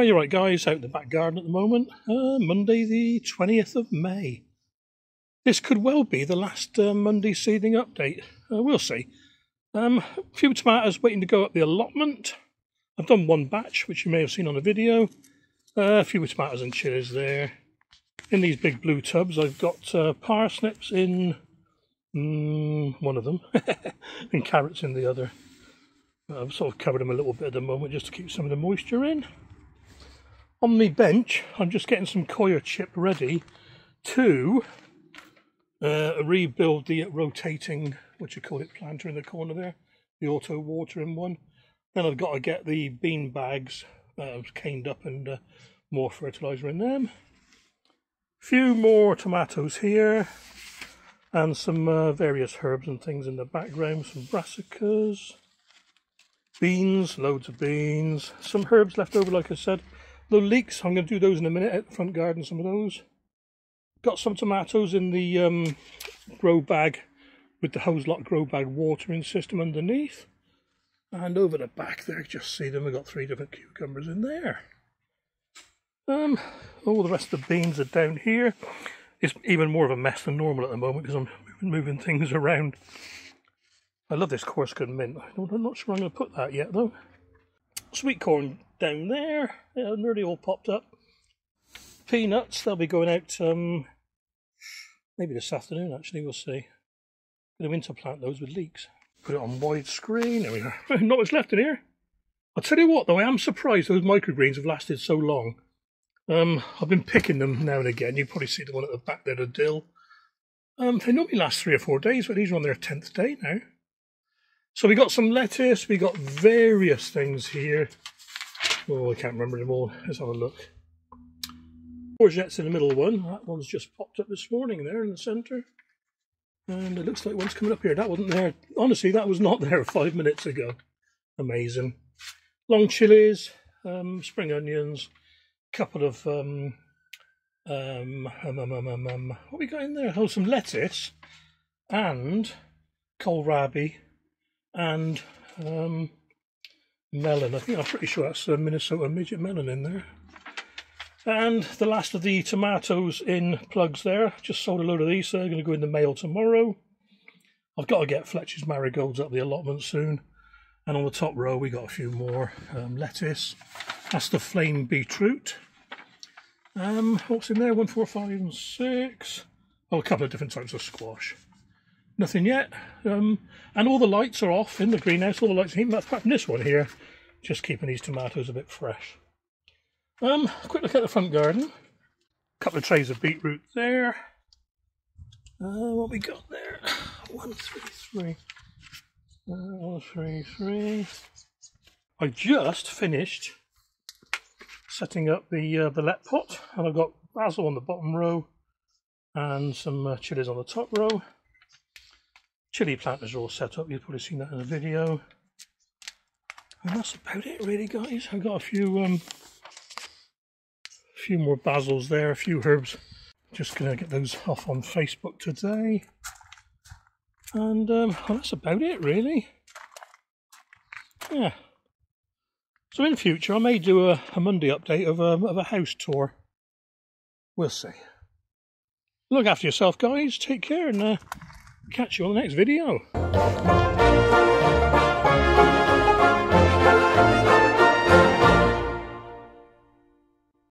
Are you right, guys? Out in the back garden at the moment. Monday the 20th of May. This could well be the last Monday seeding update. We'll see. A few tomatoes waiting to go up the allotment. I've done one batch, which you may have seen on the video. A few tomatoes and chilies there. In these big blue tubs, I've got parsnips in one of them and carrots in the other. I've sort of covered them a little bit at the moment just to keep some of the moisture in. On my bench, I'm just getting some coir chip ready to rebuild the rotating, what you call it, planter in the corner there, the auto watering one. Then I've got to get the bean bags caned up and more fertilizer in them. Few more tomatoes here and some various herbs and things in the background, some brassicas, beans, loads of beans, some herbs left over like I said. The leeks, I'm going to do those in a minute at the front garden, some of those. Got some tomatoes in the grow bag with the hose lock grow bag watering system underneath. And over the back there, just see them, we've got three different cucumbers in there. All the rest of the beans are down here. It's even more of a mess than normal at the moment because I'm moving things around. I love this Corsican mint. I'm not sure I'm going to put that yet though. Sweet corn down there, yeah, nearly all popped up. Peanuts, they'll be going out maybe this afternoon actually, we'll see. Going to winter plant those with leeks. Put it on widescreen, there we are. Not much left in here. I'll tell you what though, I am surprised those microgreens have lasted so long. I've been picking them now and again. You probably see the one at the back there, the dill. They normally last 3 or 4 days, but these are on their 10th day now. So we got some lettuce, we got various things here. Oh, I can't remember them all. Let's have a look. Courgette's in the middle one. That one's just popped up this morning there in the centre. And it looks like one's coming up here. That wasn't there. Honestly, that was not there 5 minutes ago. Amazing. Long chilies, spring onions, couple of, what we got in there? Oh, some lettuce and kohlrabi and melon. I think I'm pretty sure that's Minnesota Midget Melon in there. And the last of the tomatoes in plugs there. Just sold a load of these, so they're going to go in the mail tomorrow. I've got to get Fletcher's Marigolds up the allotment soon. And on the top row we got a few more lettuce. That's the flame beetroot. What's in there? 1, 4, 5 and 6. Oh, a couple of different types of squash. Nothing yet. And all the lights are off in the greenhouse. All the lights are heating. That's apart from this one here. Just keeping these tomatoes a bit fresh. Quick look at the front garden. A couple of trays of beetroot there. What we got there? 1, 3, 3. 1, 3, 3. I just finished setting up the let pot, and I've got basil on the bottom row and some chilies on the top row. Chili planters are all set up. You've probably seen that in the video. And that's about it, really, guys. I've got a few more basils there, a few herbs. Just gonna get those off on Facebook today. And well, that's about it, really. Yeah. So in future, I may do a Monday update of a house tour. We'll see. Look after yourself, guys. Take care, and catch you on the next video.